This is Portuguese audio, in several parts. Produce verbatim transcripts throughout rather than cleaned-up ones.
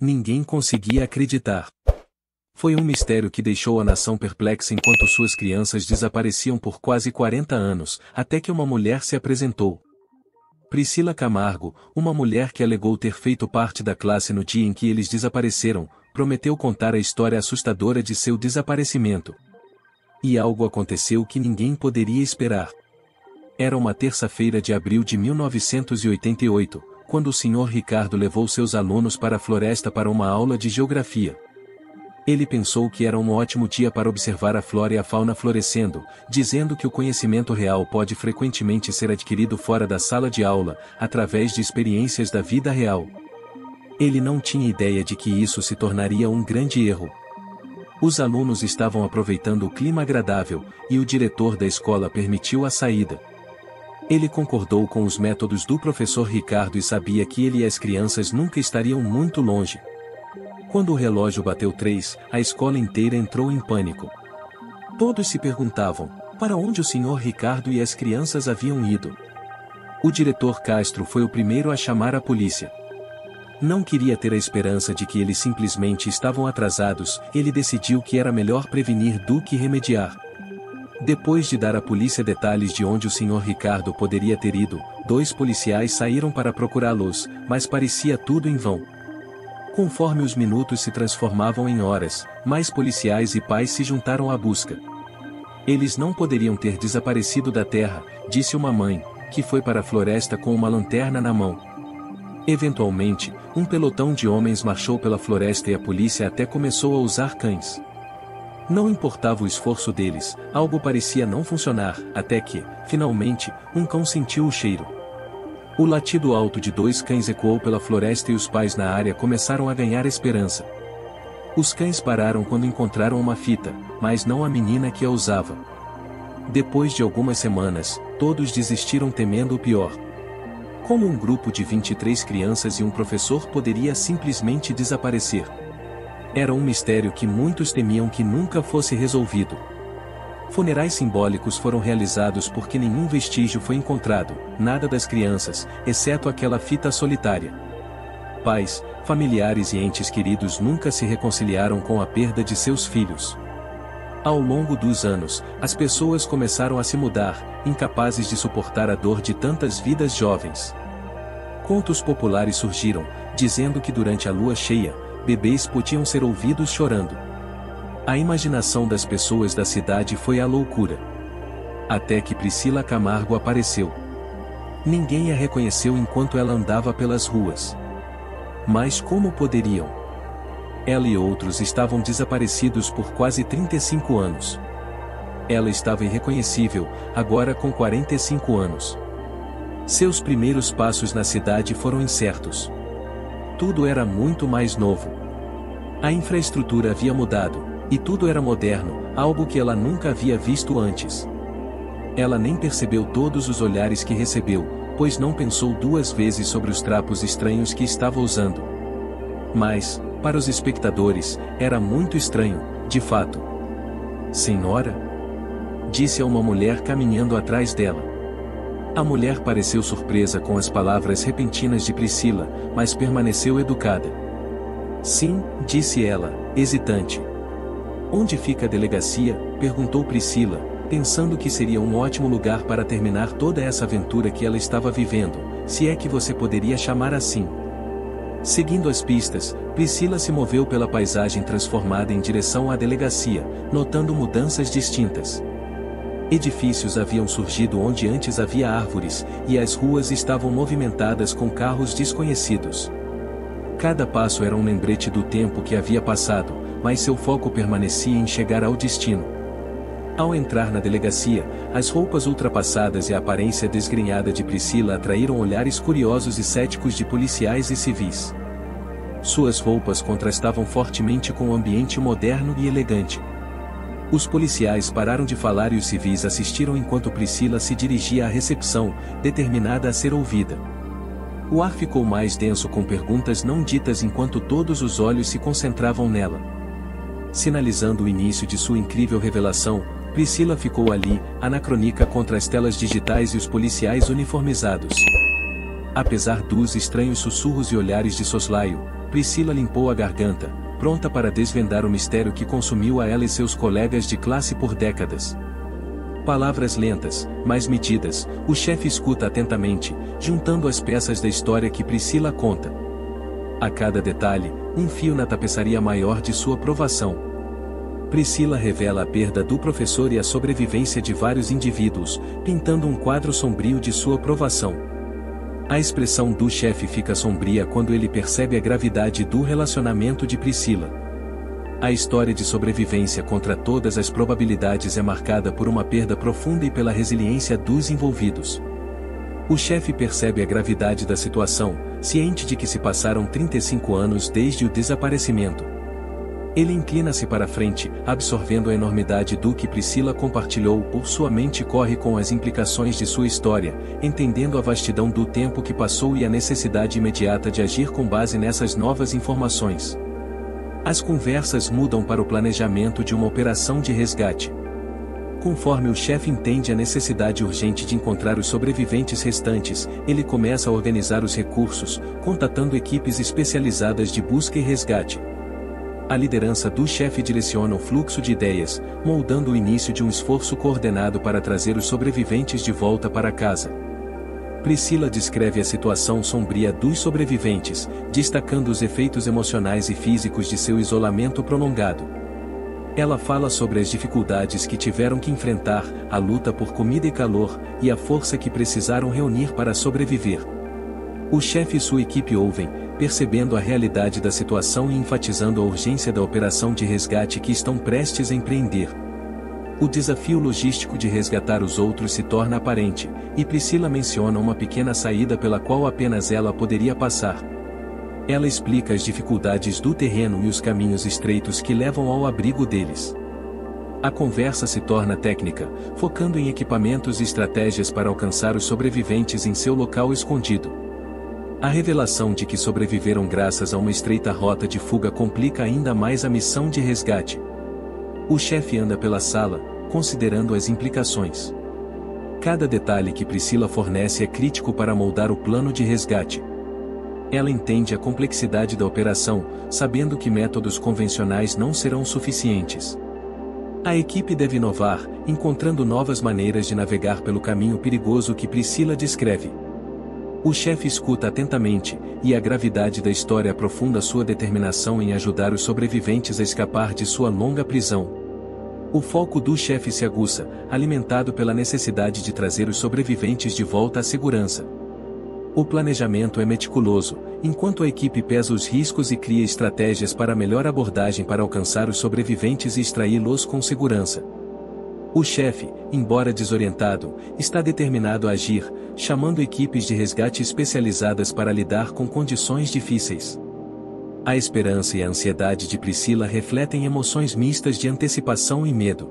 Ninguém conseguia acreditar. Foi um mistério que deixou a nação perplexa enquanto suas crianças desapareciam por quase quarenta anos, até que uma mulher se apresentou. Priscila Camargo, uma mulher que alegou ter feito parte da classe no dia em que eles desapareceram, prometeu contar a história assustadora de seu desaparecimento. E algo aconteceu que ninguém poderia esperar. Era uma terça-feira de abril de mil novecentos e oitenta e oito, quando o senhor Ricardo levou seus alunos para a floresta para uma aula de geografia. Ele pensou que era um ótimo dia para observar a flora e a fauna florescendo, dizendo que o conhecimento real pode frequentemente ser adquirido fora da sala de aula, através de experiências da vida real. Ele não tinha ideia de que isso se tornaria um grande erro. Os alunos estavam aproveitando o clima agradável, e o diretor da escola permitiu a saída. Ele concordou com os métodos do professor Ricardo e sabia que ele e as crianças nunca estariam muito longe. Quando o relógio bateu três, a escola inteira entrou em pânico. Todos se perguntavam, para onde o senhor Ricardo e as crianças haviam ido? O diretor Castro foi o primeiro a chamar a polícia. Não queria ter a esperança de que eles simplesmente estavam atrasados, ele decidiu que era melhor prevenir do que remediar. Depois de dar à polícia detalhes de onde o senhor Ricardo poderia ter ido, dois policiais saíram para procurá-los, mas parecia tudo em vão. Conforme os minutos se transformavam em horas, mais policiais e pais se juntaram à busca. Eles não poderiam ter desaparecido da terra, disse uma mãe, que foi para a floresta com uma lanterna na mão. Eventualmente, um pelotão de homens marchou pela floresta e a polícia até começou a usar cães. Não importava o esforço deles, algo parecia não funcionar, até que, finalmente, um cão sentiu o cheiro. O latido alto de dois cães ecoou pela floresta e os pais na área começaram a ganhar esperança. Os cães pararam quando encontraram uma fita, mas não a menina que a usava. Depois de algumas semanas, todos desistiram temendo o pior. Como um grupo de vinte e três crianças e um professor poderia simplesmente desaparecer? Era um mistério que muitos temiam que nunca fosse resolvido. Funerais simbólicos foram realizados porque nenhum vestígio foi encontrado, nada das crianças, exceto aquela fita solitária. Pais, familiares e entes queridos nunca se reconciliaram com a perda de seus filhos. Ao longo dos anos, as pessoas começaram a se mudar, incapazes de suportar a dor de tantas vidas jovens. Contos populares surgiram, dizendo que durante a lua cheia, bebês podiam ser ouvidos chorando. A imaginação das pessoas da cidade foi à loucura. Até que Priscila Camargo apareceu. Ninguém a reconheceu enquanto ela andava pelas ruas. Mas como poderiam? Ela e outros estavam desaparecidos por quase trinta e cinco anos. Ela estava irreconhecível, agora com quarenta e cinco anos. Seus primeiros passos na cidade foram incertos. Tudo era muito mais novo. A infraestrutura havia mudado. E tudo era moderno, algo que ela nunca havia visto antes. Ela nem percebeu todos os olhares que recebeu, pois não pensou duas vezes sobre os trapos estranhos que estava usando. Mas, para os espectadores, era muito estranho, de fato. Senhora? Disse a uma mulher caminhando atrás dela. A mulher pareceu surpresa com as palavras repentinas de Priscila, mas permaneceu educada. Sim, disse ela, hesitante. Onde fica a delegacia? Perguntou Priscila, pensando que seria um ótimo lugar para terminar toda essa aventura que ela estava vivendo, se é que você poderia chamar assim. Seguindo as pistas, Priscila se moveu pela paisagem transformada em direção à delegacia, notando mudanças distintas. Edifícios haviam surgido onde antes havia árvores, e as ruas estavam movimentadas com carros desconhecidos. Cada passo era um lembrete do tempo que havia passado, mas seu foco permanecia em chegar ao destino. Ao entrar na delegacia, as roupas ultrapassadas e a aparência desgrenhada de Priscila atraíram olhares curiosos e céticos de policiais e civis. Suas roupas contrastavam fortemente com o ambiente moderno e elegante. Os policiais pararam de falar e os civis assistiram enquanto Priscila se dirigia à recepção, determinada a ser ouvida. O ar ficou mais denso com perguntas não ditas enquanto todos os olhos se concentravam nela. Sinalizando o início de sua incrível revelação, Priscila ficou ali, anacrônica contra as telas digitais e os policiais uniformizados. Apesar dos estranhos sussurros e olhares de soslaio, Priscila limpou a garganta, pronta para desvendar o mistério que consumiu a ela e seus colegas de classe por décadas. Palavras lentas, mas medidas, o chefe escuta atentamente, juntando as peças da história que Priscila conta. A cada detalhe, um fio na tapeçaria maior de sua provação. Priscila revela a perda do professor e a sobrevivência de vários indivíduos, pintando um quadro sombrio de sua provação. A expressão do chefe fica sombria quando ele percebe a gravidade do relacionamento de Priscila. A história de sobrevivência contra todas as probabilidades é marcada por uma perda profunda e pela resiliência dos envolvidos. O chefe percebe a gravidade da situação, ciente de que se passaram trinta e cinco anos desde o desaparecimento. Ele inclina-se para frente, absorvendo a enormidade do que Priscila compartilhou por sua mente corre com as implicações de sua história, entendendo a vastidão do tempo que passou e a necessidade imediata de agir com base nessas novas informações. As conversas mudam para o planejamento de uma operação de resgate. Conforme o chefe entende a necessidade urgente de encontrar os sobreviventes restantes, ele começa a organizar os recursos, contatando equipes especializadas de busca e resgate. A liderança do chefe direciona o fluxo de ideias, moldando o início de um esforço coordenado para trazer os sobreviventes de volta para casa. Priscila descreve a situação sombria dos sobreviventes, destacando os efeitos emocionais e físicos de seu isolamento prolongado. Ela fala sobre as dificuldades que tiveram que enfrentar, a luta por comida e calor, e a força que precisaram reunir para sobreviver. O chefe e sua equipe ouvem, percebendo a realidade da situação e enfatizando a urgência da operação de resgate que estão prestes a empreender. O desafio logístico de resgatar os outros se torna aparente, e Priscila menciona uma pequena saída pela qual apenas ela poderia passar. Ela explica as dificuldades do terreno e os caminhos estreitos que levam ao abrigo deles. A conversa se torna técnica, focando em equipamentos e estratégias para alcançar os sobreviventes em seu local escondido. A revelação de que sobreviveram graças a uma estreita rota de fuga complica ainda mais a missão de resgate. O chefe anda pela sala, considerando as implicações. Cada detalhe que Priscila fornece é crítico para moldar o plano de resgate. Ela entende a complexidade da operação, sabendo que métodos convencionais não serão suficientes. A equipe deve inovar, encontrando novas maneiras de navegar pelo caminho perigoso que Priscila descreve. O chefe escuta atentamente, e a gravidade da história aprofunda sua determinação em ajudar os sobreviventes a escapar de sua longa prisão. O foco do chefe se aguça, alimentado pela necessidade de trazer os sobreviventes de volta à segurança. O planejamento é meticuloso, enquanto a equipe pesa os riscos e cria estratégias para a melhor abordagem para alcançar os sobreviventes e extraí-los com segurança. O chefe, embora desorientado, está determinado a agir, chamando equipes de resgate especializadas para lidar com condições difíceis. A esperança e a ansiedade de Priscila refletem emoções mistas de antecipação e medo.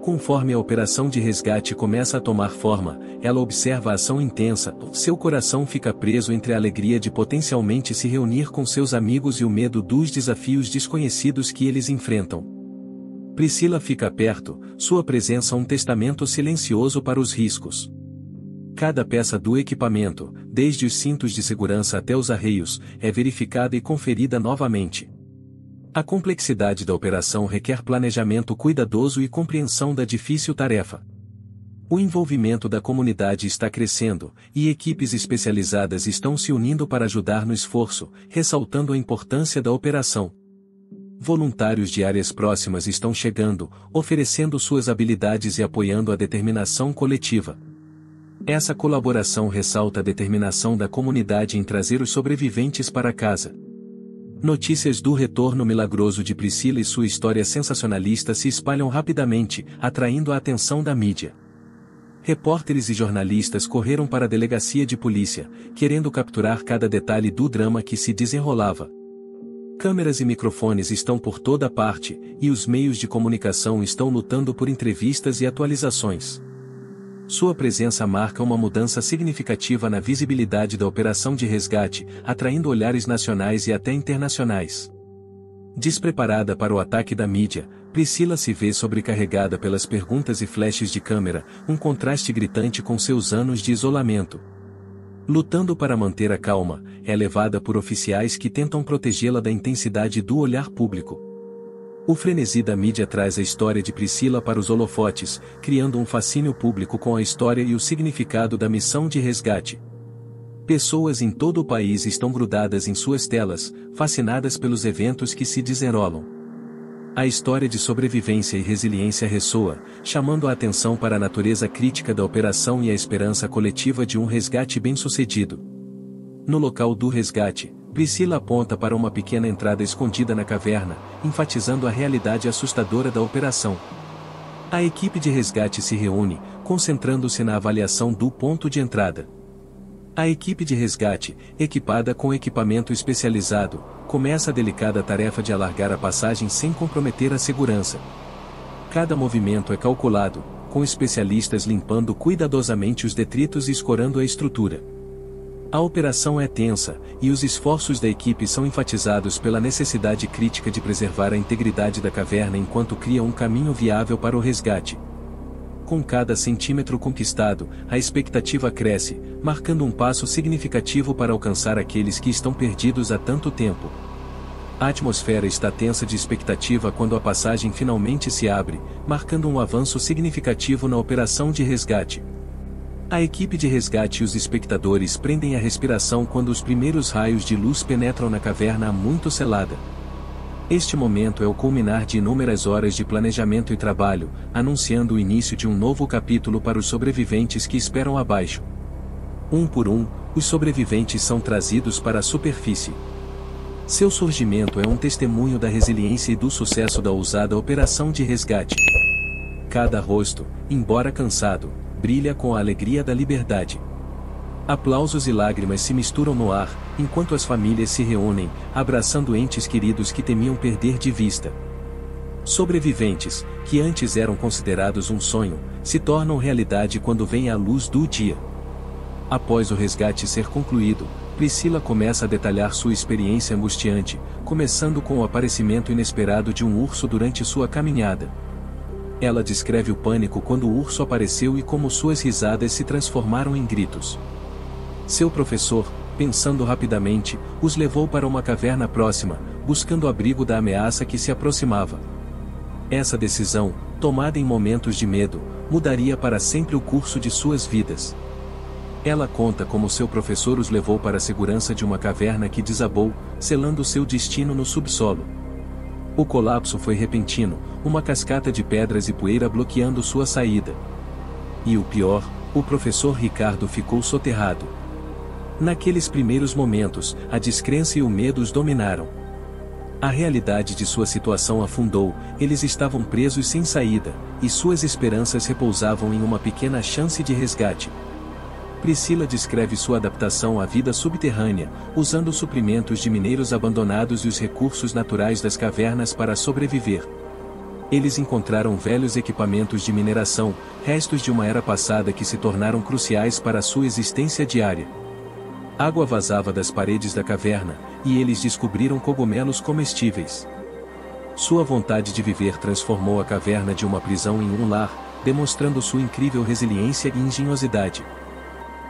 Conforme a operação de resgate começa a tomar forma, ela observa a ação intensa, seu coração fica preso entre a alegria de potencialmente se reunir com seus amigos e o medo dos desafios desconhecidos que eles enfrentam. Priscila fica perto, sua presença um testamento silencioso para os riscos. Cada peça do equipamento, desde os cintos de segurança até os arreios, é verificada e conferida novamente. A complexidade da operação requer planejamento cuidadoso e compreensão da difícil tarefa. O envolvimento da comunidade está crescendo, e equipes especializadas estão se unindo para ajudar no esforço, ressaltando a importância da operação. Voluntários de áreas próximas estão chegando, oferecendo suas habilidades e apoiando a determinação coletiva. Essa colaboração ressalta a determinação da comunidade em trazer os sobreviventes para casa. Notícias do retorno milagroso de Priscila e sua história sensacionalista se espalham rapidamente, atraindo a atenção da mídia. Repórteres e jornalistas correram para a delegacia de polícia, querendo capturar cada detalhe do drama que se desenrolava. Câmeras e microfones estão por toda parte, e os meios de comunicação estão lutando por entrevistas e atualizações. Sua presença marca uma mudança significativa na visibilidade da operação de resgate, atraindo olhares nacionais e até internacionais. Despreparada para o ataque da mídia, Priscila se vê sobrecarregada pelas perguntas e flashes de câmera, um contraste gritante com seus anos de isolamento. Lutando para manter a calma, é levada por oficiais que tentam protegê-la da intensidade do olhar público. O frenesi da mídia traz a história de Priscila para os holofotes, criando um fascínio público com a história e o significado da missão de resgate. Pessoas em todo o país estão grudadas em suas telas, fascinadas pelos eventos que se desenrolam. A história de sobrevivência e resiliência ressoa, chamando a atenção para a natureza crítica da operação e a esperança coletiva de um resgate bem-sucedido. No local do resgate, Priscila aponta para uma pequena entrada escondida na caverna, enfatizando a realidade assustadora da operação. A equipe de resgate se reúne, concentrando-se na avaliação do ponto de entrada. A equipe de resgate, equipada com equipamento especializado, começa a delicada tarefa de alargar a passagem sem comprometer a segurança. Cada movimento é calculado, com especialistas limpando cuidadosamente os detritos e escorando a estrutura. A operação é tensa, e os esforços da equipe são enfatizados pela necessidade crítica de preservar a integridade da caverna enquanto cria um caminho viável para o resgate. Com cada centímetro conquistado, a expectativa cresce, marcando um passo significativo para alcançar aqueles que estão perdidos há tanto tempo. A atmosfera está tensa de expectativa quando a passagem finalmente se abre, marcando um avanço significativo na operação de resgate. A equipe de resgate e os espectadores prendem a respiração quando os primeiros raios de luz penetram na caverna há muito selada. Este momento é o culminar de inúmeras horas de planejamento e trabalho, anunciando o início de um novo capítulo para os sobreviventes que esperam abaixo. Um por um, os sobreviventes são trazidos para a superfície. Seu surgimento é um testemunho da resiliência e do sucesso da ousada operação de resgate. Cada rosto, embora cansado, brilha com a alegria da liberdade. Aplausos e lágrimas se misturam no ar, enquanto as famílias se reúnem, abraçando entes queridos que temiam perder de vista. Sobreviventes, que antes eram considerados um sonho, se tornam realidade quando vem a luz do dia. Após o resgate ser concluído, Priscila começa a detalhar sua experiência angustiante, começando com o aparecimento inesperado de um urso durante sua caminhada. Ela descreve o pânico quando o urso apareceu e como suas risadas se transformaram em gritos. Seu professor, pensando rapidamente, os levou para uma caverna próxima, buscando abrigo da ameaça que se aproximava. Essa decisão, tomada em momentos de medo, mudaria para sempre o curso de suas vidas. Ela conta como seu professor os levou para a segurança de uma caverna que desabou, selando seu destino no subsolo. O colapso foi repentino, uma cascata de pedras e poeira bloqueando sua saída. E o pior, o professor Ricardo ficou soterrado. Naqueles primeiros momentos, a descrença e o medo os dominaram. A realidade de sua situação afundou, eles estavam presos sem saída, e suas esperanças repousavam em uma pequena chance de resgate. Priscila descreve sua adaptação à vida subterrânea, usando suprimentos de mineiros abandonados e os recursos naturais das cavernas para sobreviver. Eles encontraram velhos equipamentos de mineração, restos de uma era passada que se tornaram cruciais para sua existência diária. Água vazava das paredes da caverna, e eles descobriram cogumelos comestíveis. Sua vontade de viver transformou a caverna de uma prisão em um lar, demonstrando sua incrível resiliência e engenhosidade.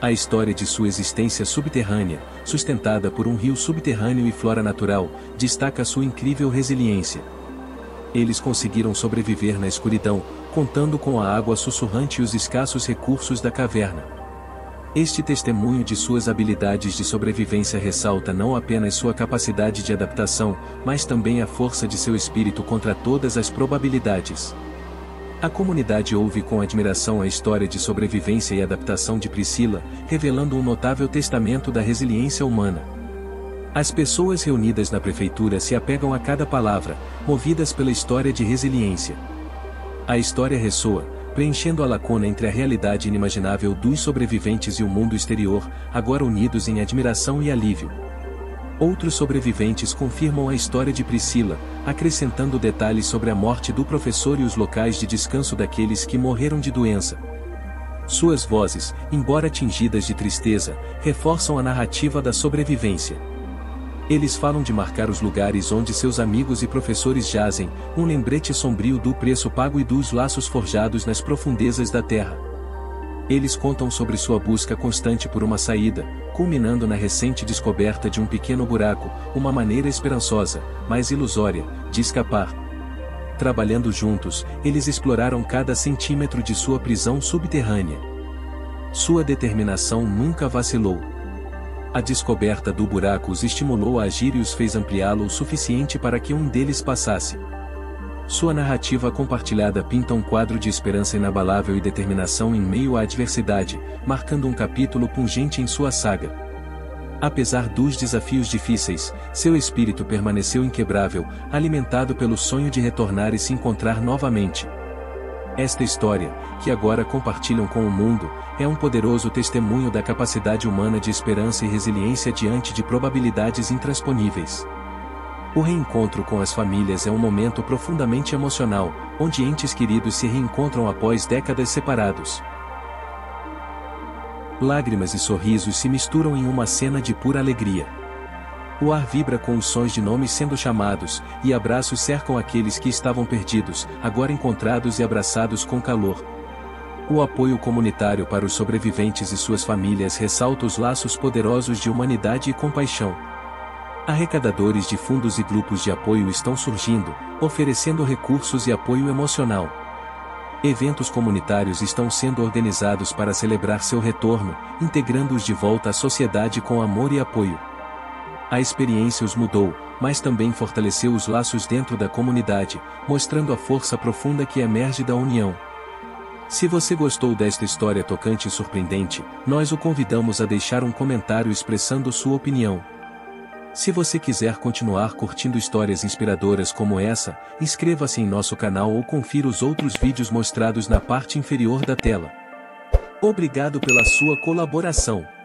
A história de sua existência subterrânea, sustentada por um rio subterrâneo e flora natural, destaca sua incrível resiliência. Eles conseguiram sobreviver na escuridão, contando com a água sussurrante e os escassos recursos da caverna. Este testemunho de suas habilidades de sobrevivência ressalta não apenas sua capacidade de adaptação, mas também a força de seu espírito contra todas as probabilidades. A comunidade ouve com admiração a história de sobrevivência e adaptação de Priscila, revelando um notável testamento da resiliência humana. As pessoas reunidas na prefeitura se apegam a cada palavra, movidas pela história de resiliência. A história ressoa, preenchendo a lacuna entre a realidade inimaginável dos sobreviventes e o mundo exterior, agora unidos em admiração e alívio. Outros sobreviventes confirmam a história de Priscila, acrescentando detalhes sobre a morte do professor e os locais de descanso daqueles que morreram de doença. Suas vozes, embora tingidas de tristeza, reforçam a narrativa da sobrevivência. Eles falam de marcar os lugares onde seus amigos e professores jazem, um lembrete sombrio do preço pago e dos laços forjados nas profundezas da terra. Eles contam sobre sua busca constante por uma saída, culminando na recente descoberta de um pequeno buraco, uma maneira esperançosa, mas ilusória, de escapar. Trabalhando juntos, eles exploraram cada centímetro de sua prisão subterrânea. Sua determinação nunca vacilou. A descoberta do buraco os estimulou a agir e os fez ampliá-lo o suficiente para que um deles passasse. Sua narrativa compartilhada pinta um quadro de esperança inabalável e determinação em meio à adversidade, marcando um capítulo pungente em sua saga. Apesar dos desafios difíceis, seu espírito permaneceu inquebrável, alimentado pelo sonho de retornar e se encontrar novamente. Esta história, que agora compartilham com o mundo, é um poderoso testemunho da capacidade humana de esperança e resiliência diante de probabilidades intransponíveis. O reencontro com as famílias é um momento profundamente emocional, onde entes queridos se reencontram após décadas separados. Lágrimas e sorrisos se misturam em uma cena de pura alegria. O ar vibra com os sons de nomes sendo chamados, e abraços cercam aqueles que estavam perdidos, agora encontrados e abraçados com calor. O apoio comunitário para os sobreviventes e suas famílias ressalta os laços poderosos de humanidade e compaixão. Arrecadadores de fundos e grupos de apoio estão surgindo, oferecendo recursos e apoio emocional. Eventos comunitários estão sendo organizados para celebrar seu retorno, integrando-os de volta à sociedade com amor e apoio. A experiência os mudou, mas também fortaleceu os laços dentro da comunidade, mostrando a força profunda que emerge da união. Se você gostou desta história tocante e surpreendente, nós o convidamos a deixar um comentário expressando sua opinião. Se você quiser continuar curtindo histórias inspiradoras como essa, inscreva-se em nosso canal ou confira os outros vídeos mostrados na parte inferior da tela. Obrigado pela sua colaboração!